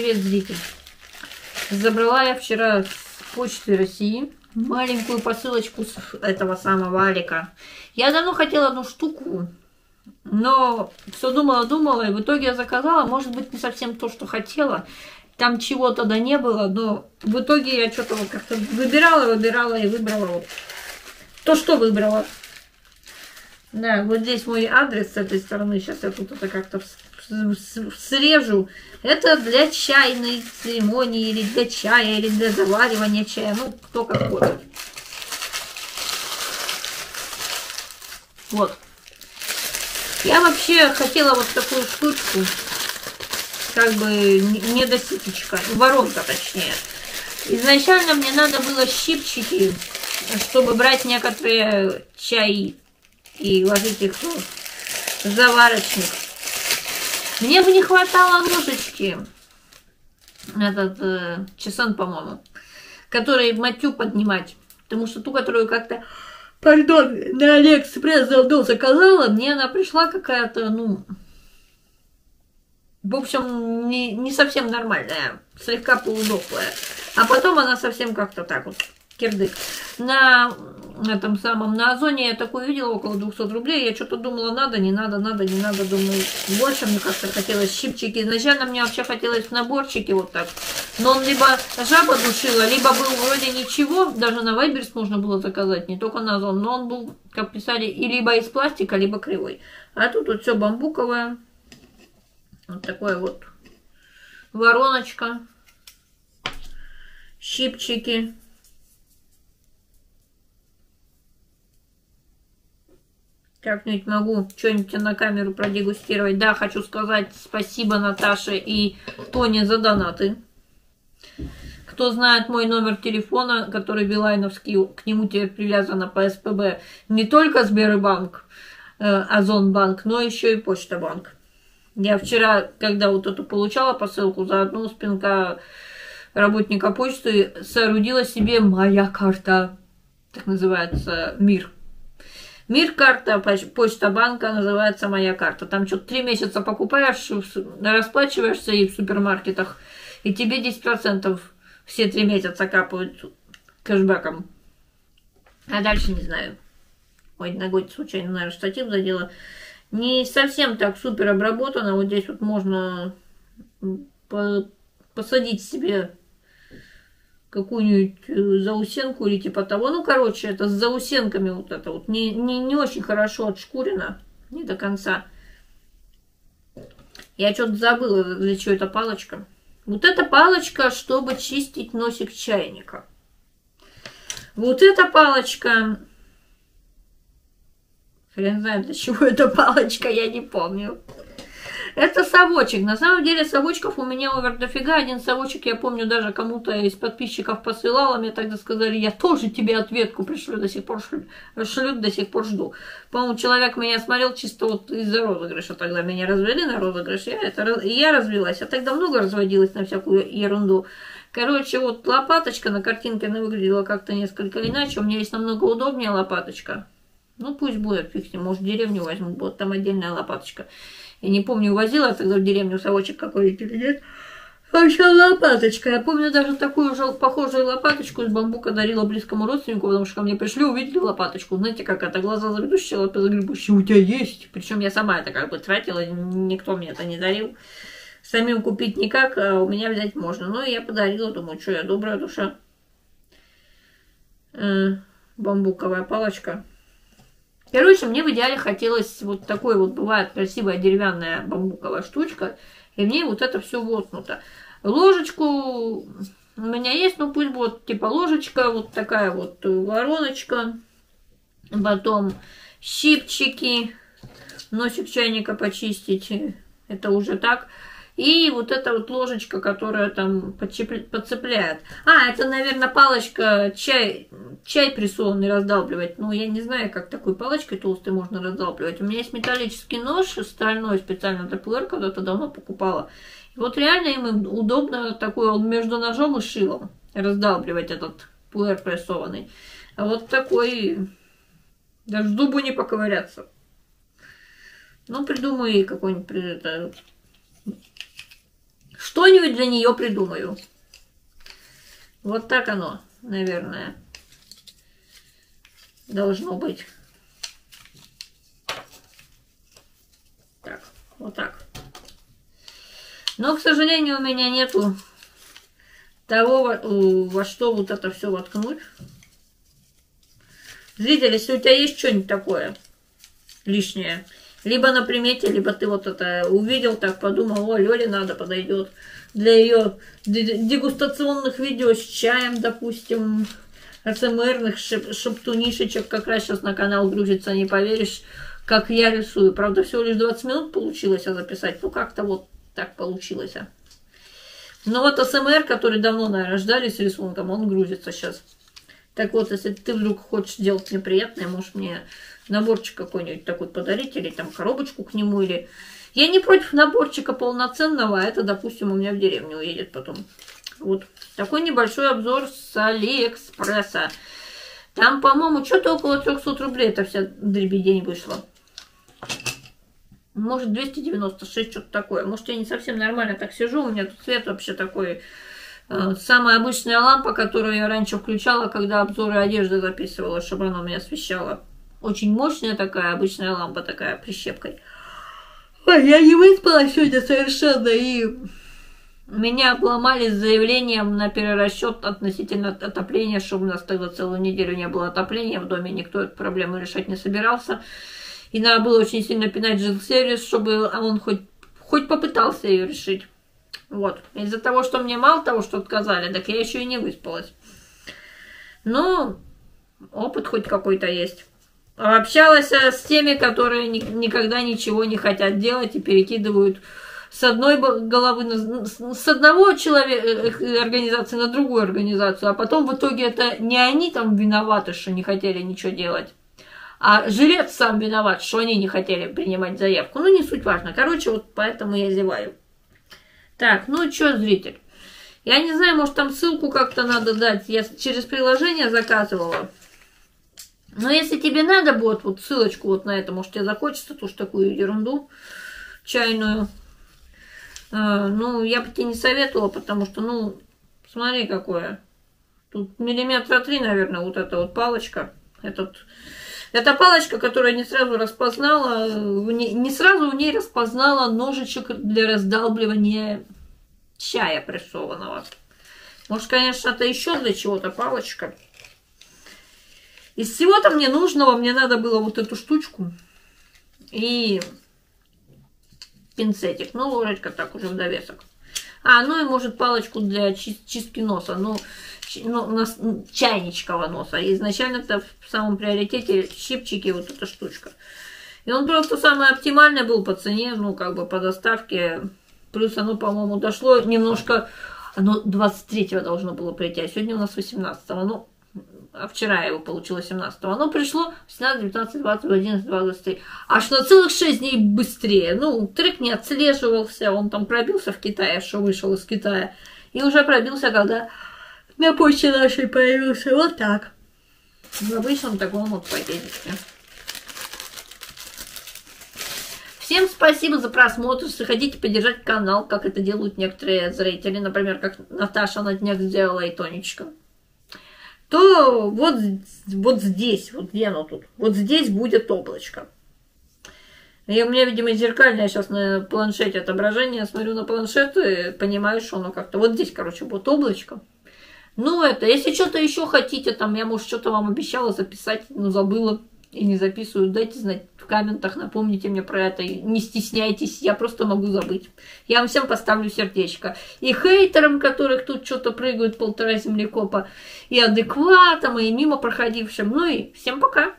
Привет, зритель. Забрала я вчера с Почты России маленькую посылочку с этого самого Алика. Я давно хотела одну штуку, но все думала, и в итоге я заказала. Может быть, не совсем то, что хотела. Там чего-то да не было, но в итоге я что-то вот как-то выбирала и выбрала вот то, что выбрала. Да, вот здесь мой адрес с этой стороны. Сейчас я тут это как-то срежу. Это для чайной церемонии, или для чая, или для заваривания чая. Ну, кто как хочет. Вот. Я вообще хотела вот такую штучку. Как бы не досипочка. Воронка, точнее. Изначально мне надо было щипчики, чтобы брать некоторые чаи и ложить их в заварочник. Мне бы не хватало ложечки, этот чесон, по-моему, который матью поднимать, потому что ту, которую как-то, пардон, на Алиэкспресс давно заказала, мне она пришла какая-то, ну, в общем, не совсем нормальная, слегка полудохлая, а потом она совсем как-то так вот, кирдык. На Озоне я такую видела, около 200 рублей. Я что-то думала, надо, не надо. Думаю, больше мне как-то хотелось щипчики. Изначально мне вообще хотелось наборчики вот так. Но он либо жаба душила, либо был вроде ничего. Даже на Вайберс можно было заказать, не только на Озон. Но он был, как писали, и либо из пластика, либо кривой. А тут вот все бамбуковое. Вот такое вот. Вороночка. Щипчики. Как-нибудь могу что-нибудь на камеру продегустировать. Да, хочу сказать спасибо Наташе и Тоне за донаты. Кто знает мой номер телефона, который билайновский, к нему теперь привязано по СПБ, не только Сбербанк, Озонбанк, но еще и Почтобанк. Я вчера, когда вот эту получала посылку, заодно с пинка работника почты соорудила себе моя карта, так называется, МИР. МИР карта Почтобанка называется «Моя карта». Там что-то 3 месяца покупаешь, расплачиваешься и в супермаркетах, и тебе 10% все 3 месяца капают кэшбэком. А дальше не знаю. Ой, ногой случайно, наверное, штатив задела. Не совсем так супер обработано. Вот здесь вот можно посадить себе какую-нибудь заусенку или типа того. Ну, короче, это с заусенками вот это вот. Не очень хорошо отшкурено. Не до конца. Я что-то забыла, для чего эта палочка. Вот эта палочка, чтобы чистить носик чайника. Вот эта палочка... Хрен знает, для чего эта палочка, я не помню. Это совочек. На самом деле совочков у меня овер дофига. Один совочек, я помню, даже кому-то из подписчиков посылала. Мне тогда сказали, я тоже тебе ответку пришлю. До сих пор шлют, до сих пор жду. По-моему, человек меня смотрел чисто вот из-за розыгрыша. Тогда меня развели на розыгрыш. Я развелась. Я тогда много разводилась на всякую ерунду. Короче, вот лопаточка на картинке, она выглядела как-то несколько иначе. У меня есть намного удобнее лопаточка. Ну, пусть будет, фиг с ним, может, деревню возьму, будет там отдельная лопаточка. Я не помню, возила тогда в деревню совочек какой-нибудь или нет. Вообще лопаточка. Я помню, даже такую же похожую лопаточку из бамбука дарила близкому родственнику, потому что ко мне пришли, увидели лопаточку. Знаете, как это, глаза заведущие, лапы загребущие, у тебя есть. Причем я сама это как бы тратила, никто мне это не дарил. Самим купить никак, а у меня взять можно. Ну, и я подарила, думаю, что я добрая душа. Бамбуковая палочка. Короче, мне в идеале хотелось вот такой вот, бывает красивая деревянная бамбуковая штучка, и в ней вот это все воткнуто. Ложечку у меня есть, ну пусть будет типа ложечка, вот такая вот вороночка, потом щипчики, носик чайника почистить, это уже так. И вот эта вот ложечка, которая там подцепляет. А, это, наверное, палочка чай прессованный раздалбливать. Ну, я не знаю, как такой палочкой толстой можно раздалбливать. У меня есть металлический нож стальной, специально для Пуэр, когда-то давно покупала. И вот реально им удобно такой между ножом и шилом раздалбливать этот Пуэр прессованный. А вот такой, даже зубу не поковыряться. Ну, придумай какой-нибудь... Что-нибудь для нее придумаю. Вот так оно, наверное, должно быть. Так, вот так. Но, к сожалению, у меня нету того, во что вот это все воткнуть. Зрители, если у тебя есть что-нибудь такое лишнее, либо на примете, либо ты вот это увидел, так подумал, о, Лёле надо, подойдет для ее дегустационных видео с чаем, допустим, ASMR-ных шептунишечек, как раз сейчас на канал грузится, не поверишь, как я рисую. Правда, всего лишь 20 минут получилось записать, ну как-то вот так получилось. Но вот ASMR, который давно, наверное, ждали с рисунком, он грузится сейчас. Так вот, если ты вдруг хочешь делать неприятное, можешь мне наборчик какой-нибудь такой подарить, или там коробочку к нему, или... Я не против наборчика полноценного, а это, допустим, у меня в деревню уедет потом. Вот такой небольшой обзор с Алиэкспресса. Там, по-моему, что-то около 300 рублей эта вся дребедень вышла. Может, 296, что-то такое. Может, я не совсем нормально так сижу, у меня тут свет вообще такой... Самая обычная лампа, которую я раньше включала, когда обзоры одежды записывала, чтобы она меня освещала. Очень мощная такая, обычная лампа такая, прищепкой. Ой, я не выспалась сегодня совершенно, и меня обломали с заявлением на перерасчет относительно отопления, чтобы у нас тогда целую неделю не было отопления, в доме никто эту проблему решать не собирался. И надо было очень сильно пинать жилсервис, чтобы он хоть попытался ее решить. Вот. Из-за того, что мне мало того, что отказали, так я еще и не выспалась. Ну, опыт хоть какой-то есть. Общалась с теми, которые никогда ничего не хотят делать и перекидывают с одной головы, с одного человека организации на другую организацию, а потом в итоге это не они там виноваты, что не хотели ничего делать, а жрец сам виноват, что они не хотели принимать заявку. Ну, не суть важно. Короче, вот поэтому я зеваю. Так, ну что, зритель? Я не знаю, может, там ссылку как-то надо дать. Я через приложение заказывала. Но если тебе надо будет вот ссылочку вот на это, может, тебе захочется тоже такую ерунду чайную. Ну, я бы тебе не советовала, потому что, ну, смотри, какое. Тут 3 мм, наверное, вот эта вот палочка. Эта палочка, которая не сразу распознала, не сразу в ней распознала ножичек для раздалбливания чая прессованного. Может, конечно, это еще для чего-то палочка. Из всего-то мне нужного, мне надо было вот эту штучку и пинцетик. Ну, ложечка так уже в довесок. А, ну и, может, палочку для чистки носа. Ну, чайничкового носа. Изначально-то в самом приоритете щипчики вот эта штучка. И он просто самый оптимальный был по цене, ну, как бы по доставке. Плюс оно, по-моему, дошло немножко... Оно 23-го должно было прийти, а сегодня у нас 18-го. Ну, а вчера я его получила 17-го. Оно пришло 18, 19, 20, 11, 23. Аж на целых 6 дней быстрее. Ну, трек не отслеживался. Он там пробился в Китае, что вышел из Китая. И уже пробился, когда... На почте нашей появился вот так. В обычном таком вот пакетике. Всем спасибо за просмотр. Если хотите поддержать канал, как это делают некоторые зрители, например, как Наташа на днях сделала и Тонечка, то вот здесь, вот где оно тут, вот здесь будет облачко. И у меня, видимо, зеркальное сейчас на планшете отображение. Я смотрю на планшет и понимаю, что оно как-то... Вот здесь, короче, будет облачко. Ну, это, если что-то еще хотите, там, я, может, что-то вам обещала записать, но забыла и не записываю, дайте знать в комментах, напомните мне про это, не стесняйтесь, я просто могу забыть. Я вам всем поставлю сердечко. И хейтерам, которых тут что-то прыгают 1,5 землекопа, и адекватам, и мимо проходившим. Ну и всем пока!